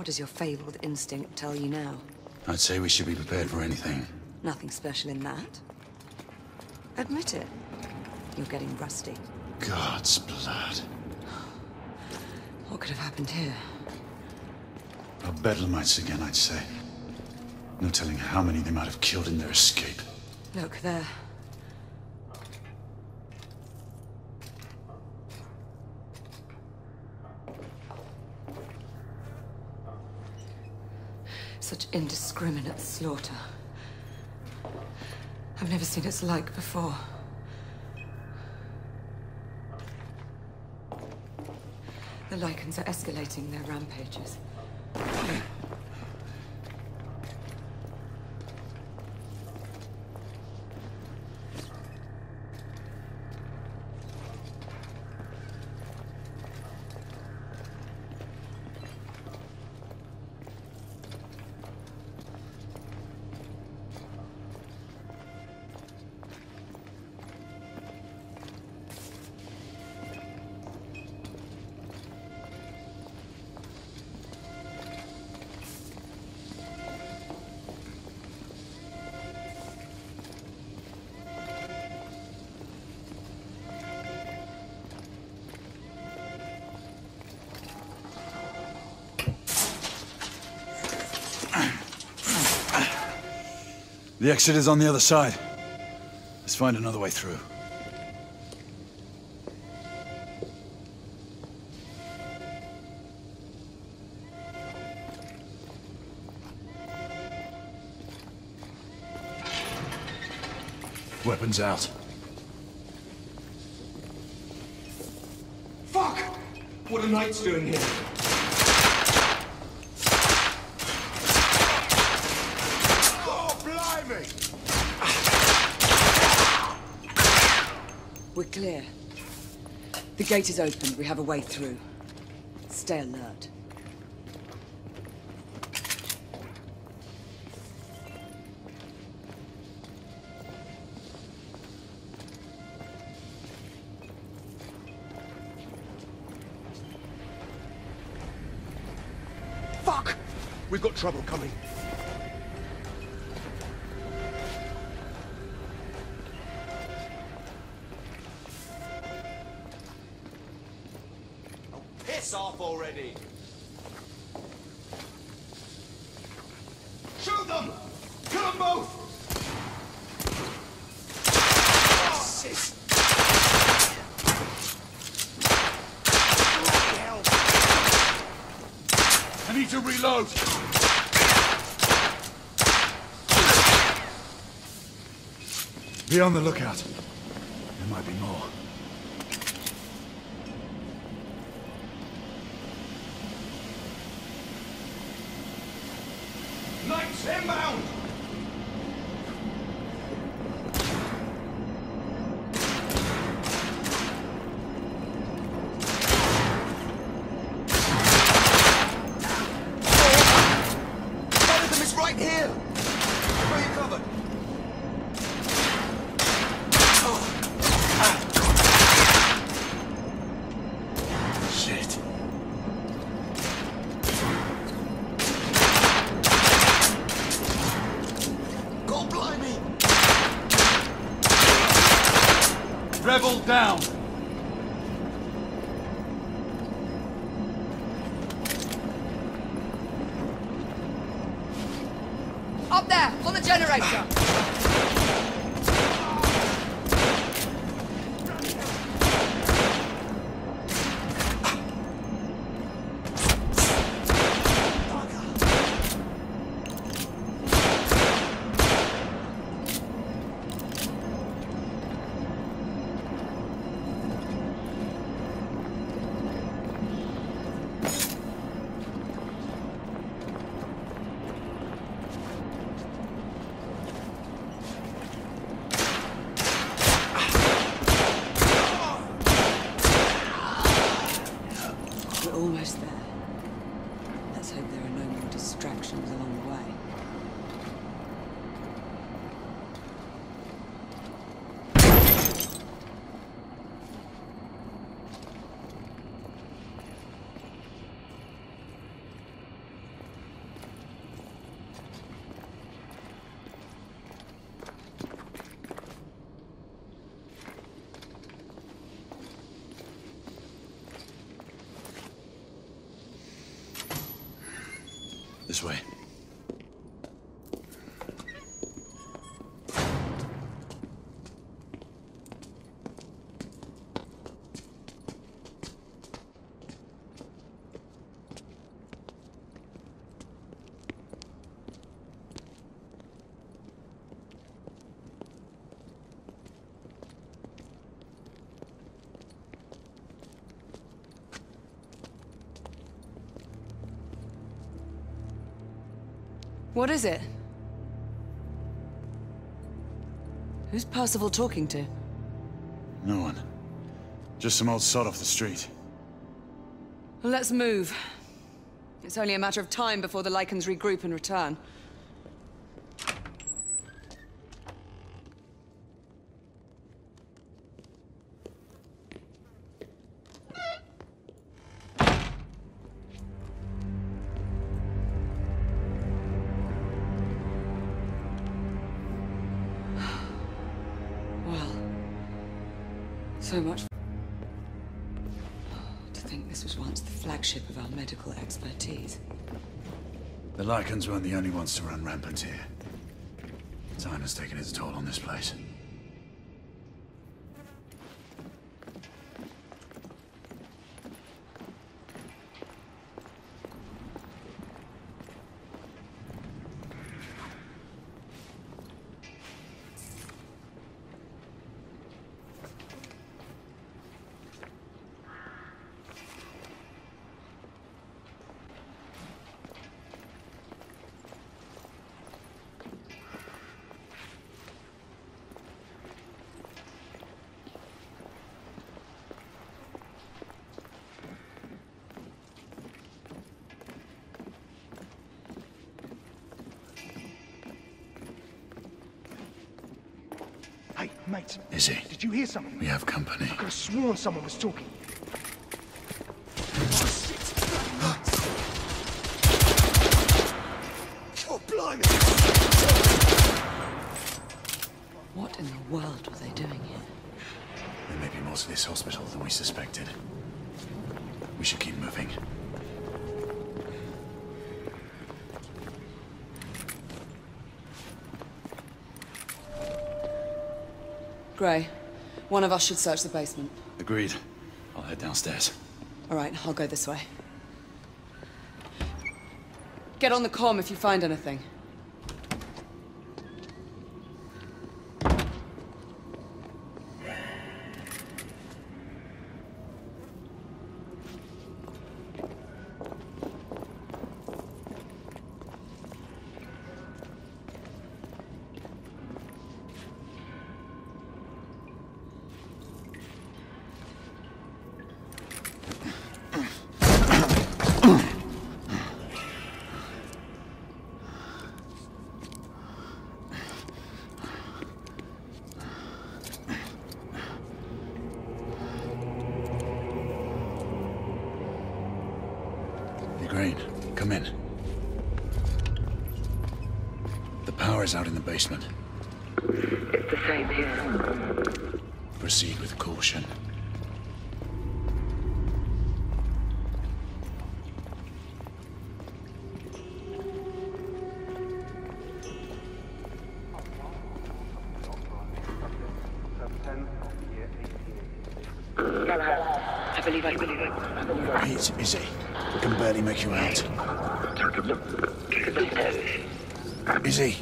What does your fabled instinct tell you now? I'd say we should be prepared for anything. Nothing special in that. Admit it. You're getting rusty. God's blood. What could have happened here? Oh, Bedlamites again, I'd say. No telling how many they might have killed in their escape. Look, there. Such indiscriminate slaughter. I've never seen its like before. The Lycans are escalating their rampages. The exit is on the other side. Let's find another way through. Weapons out. Fuck! What are knights doing here? We're clear. The gate is open. We have a way through. Stay alert. Fuck! We've got trouble coming. Off already. Shoot them! Kill them both! Oh, shit. I need to reload! Be on the lookout. There might be more. Knights inbound! One of them is right here! Where are you covered? Shit. Rebel down! Up there, on the generator! this way. What is it? Who's Percival talking to? No one. Just some old sod off the street. Well, let's move. It's only a matter of time before the Lycans regroup and return. So much to think this was once the flagship of our medical expertise. The Lycans weren't the only ones to run rampant here. Time has taken its toll on this place. Hey, mate. Izzy. Did you hear something? We have company. I could have sworn someone was talking. Oh, shit! Oh, blimey! What in the world were they doing here? There may be more to this hospital than we suspected. We should keep moving. Grey, one of us should search the basement. Agreed. I'll head downstairs. All right, I'll go this way. Get on the comm if you find anything. Grey, come in. The power is out in the basement. It's the same here. Proceed with caution. It's Izzy. I can barely make you out. Izzy.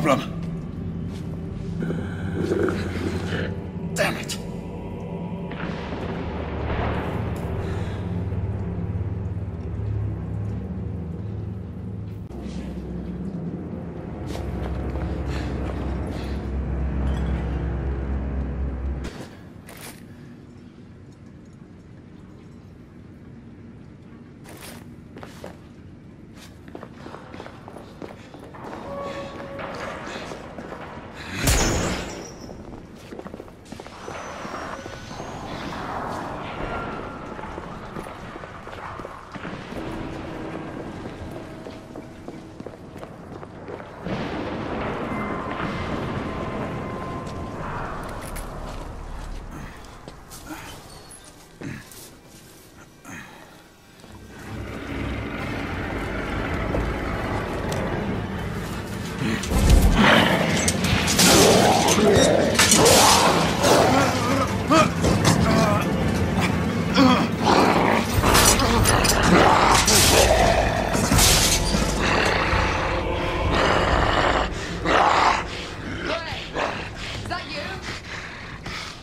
problem. Damn it.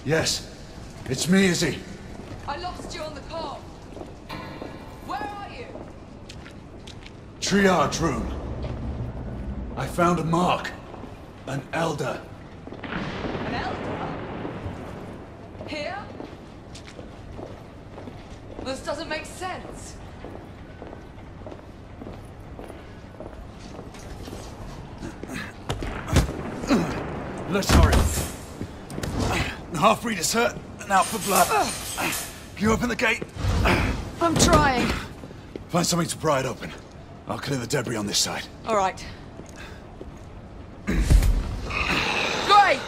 Yes, it's me, Izzy. I lost you on the path. Where are you? Triage room. I found a mark. An elder. An elder? Here? This doesn't make sense. Let's hurry. Half breed is hurt and out for blood. You open the gate. I'm trying. Find something to pry it open. I'll clear the debris on this side. All right. Grey!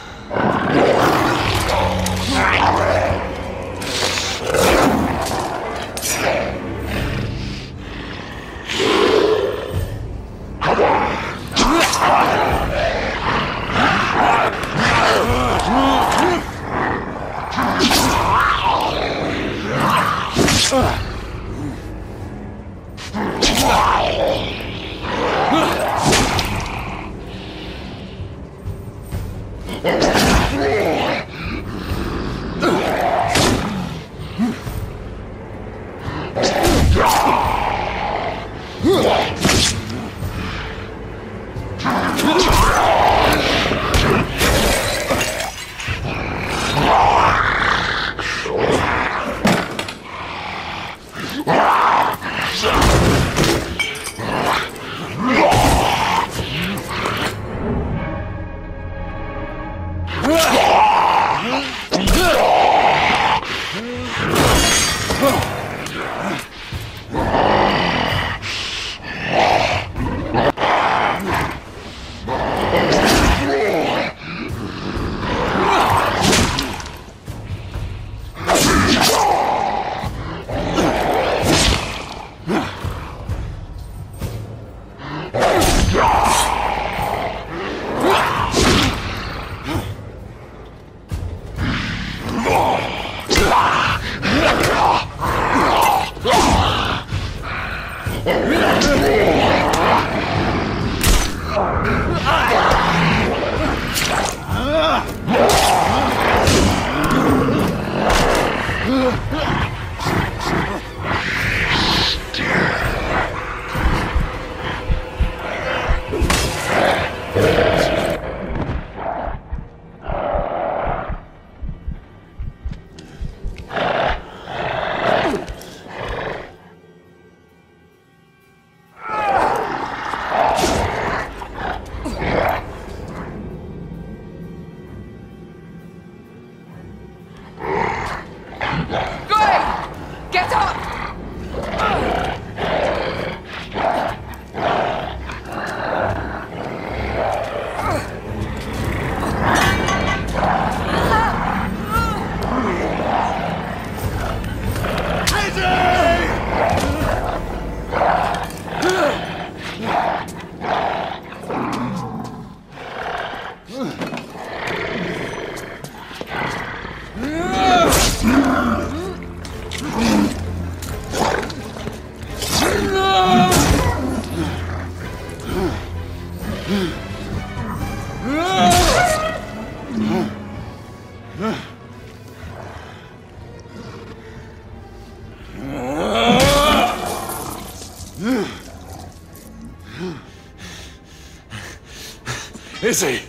Izzy!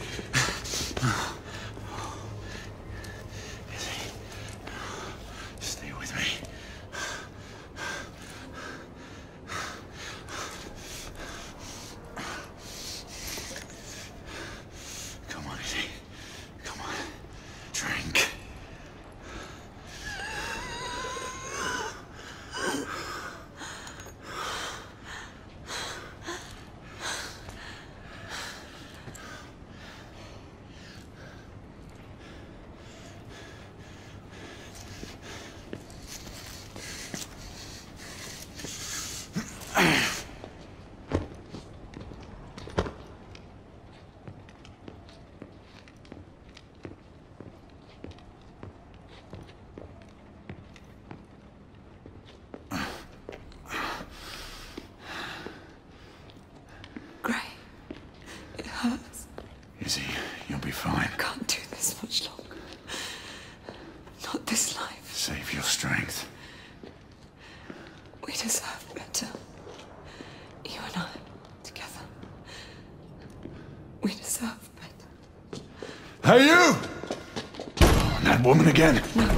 Hey, you! Oh, and that woman again. No.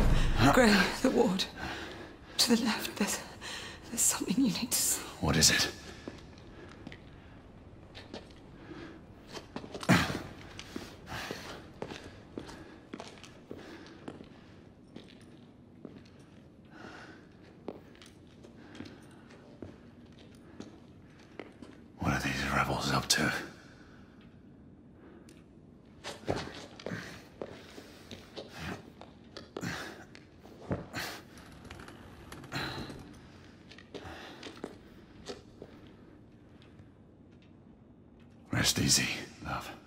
Grey, the ward. To the left, there's something you need to see. What is it? What are these rebels up to? Rest easy, love.